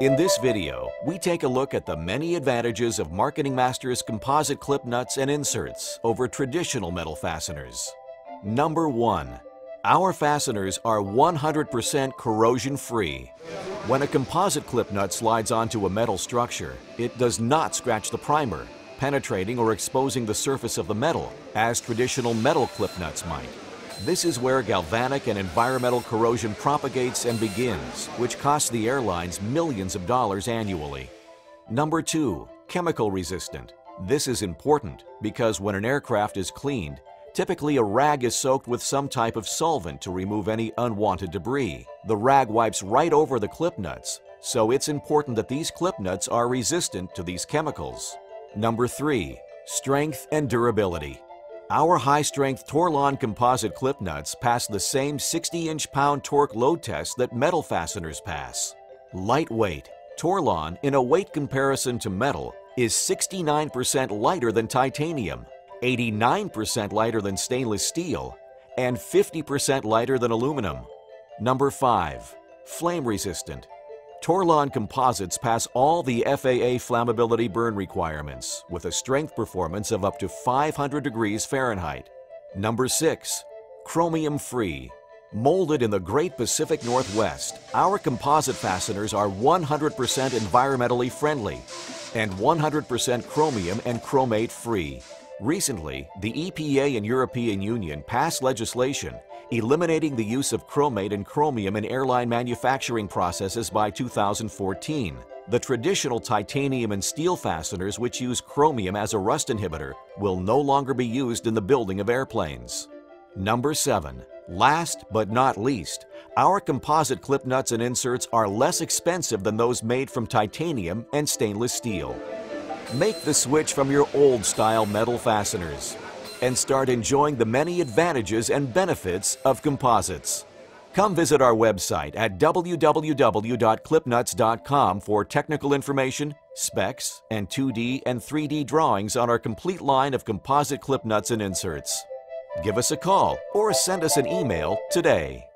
In this video, we take a look at the many advantages of Marketing Master's composite clip nuts and inserts over traditional metal fasteners. Number 1. Our fasteners are 100% corrosion-free. When a composite clip nut slides onto a metal structure, it does not scratch the primer, penetrating or exposing the surface of the metal, as traditional metal clip nuts might. This is where galvanic and environmental corrosion propagates and begins, which costs the airlines millions of dollars annually. Number 2. Chemical resistant. This is important because when an aircraft is cleaned, typically a rag is soaked with some type of solvent to remove any unwanted debris. The rag wipes right over the clip nuts, so it's important that these clip nuts are resistant to these chemicals. Number 3. Strength and durability. Our high-strength Torlon composite clip nuts pass the same 60-inch pound torque load test that metal fasteners pass. Lightweight. Torlon, in a weight comparison to metal, is 69% lighter than titanium, 89% lighter than stainless steel, and 50% lighter than aluminum. Number 5. Flame resistant. Torlon composites pass all the FAA flammability burn requirements with a strength performance of up to 500 degrees Fahrenheit. Number 6. Chromium-free. Molded in the Great Pacific Northwest, our composite fasteners are 100% environmentally friendly and 100% chromium and chromate-free. Recently, the EPA and European Union passed legislation eliminating the use of chromate and chromium in airline manufacturing processes by 2014. The traditional titanium and steel fasteners which use chromium as a rust inhibitor will no longer be used in the building of airplanes. Number 7. Last but not least, our composite clip nuts and inserts are less expensive than those made from titanium and stainless steel. Make the switch from your old-style metal fasteners and start enjoying the many advantages and benefits of composites. Come visit our website at www.clipnuts.com for technical information, specs, and 2D and 3D drawings on our complete line of composite clip nuts and inserts. Give us a call or send us an email today.